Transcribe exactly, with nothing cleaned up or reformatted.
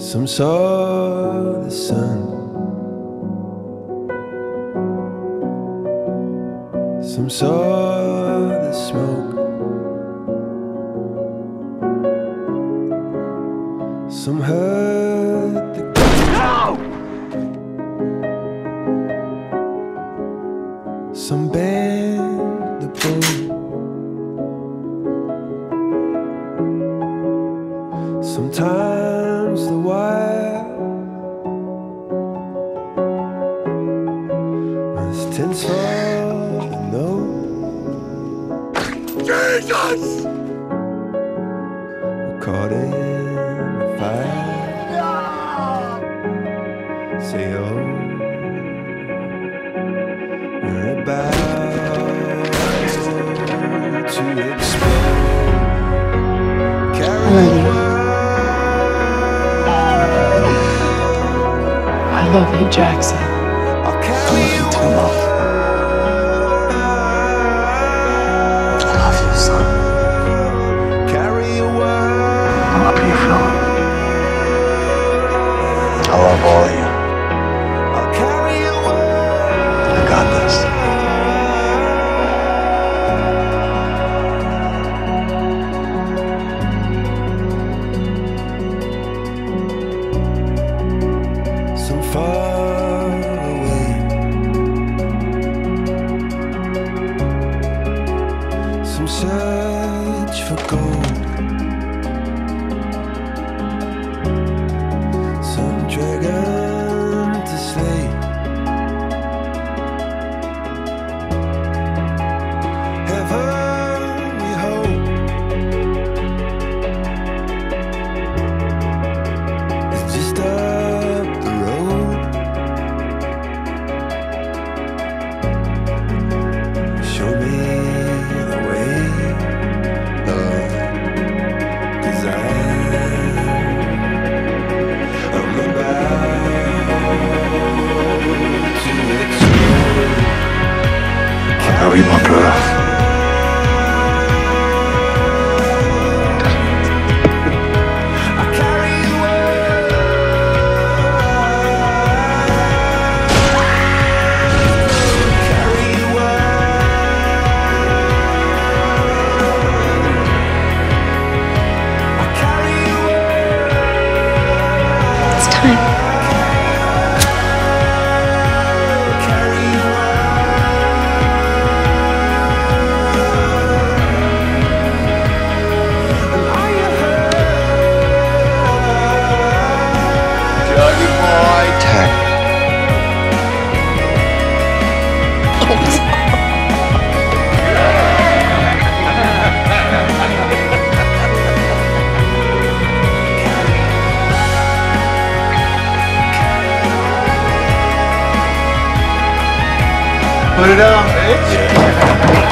Some saw the sun, some saw the smoke, some heard the gun, some banned the pole, sometimes the wire must tense for the no. Jesus! We're caught in the fire. Yeah. Say oh, we're about to explode. Carry on. I love you, Jackson. I love you too, love. I love you, son. I love you, Phil. I love all of you. I got this. Far away, some search for gold, some dragon to slay, heaven we hope, it's just a I'll eat my breath. It's time. Put it on, bitch.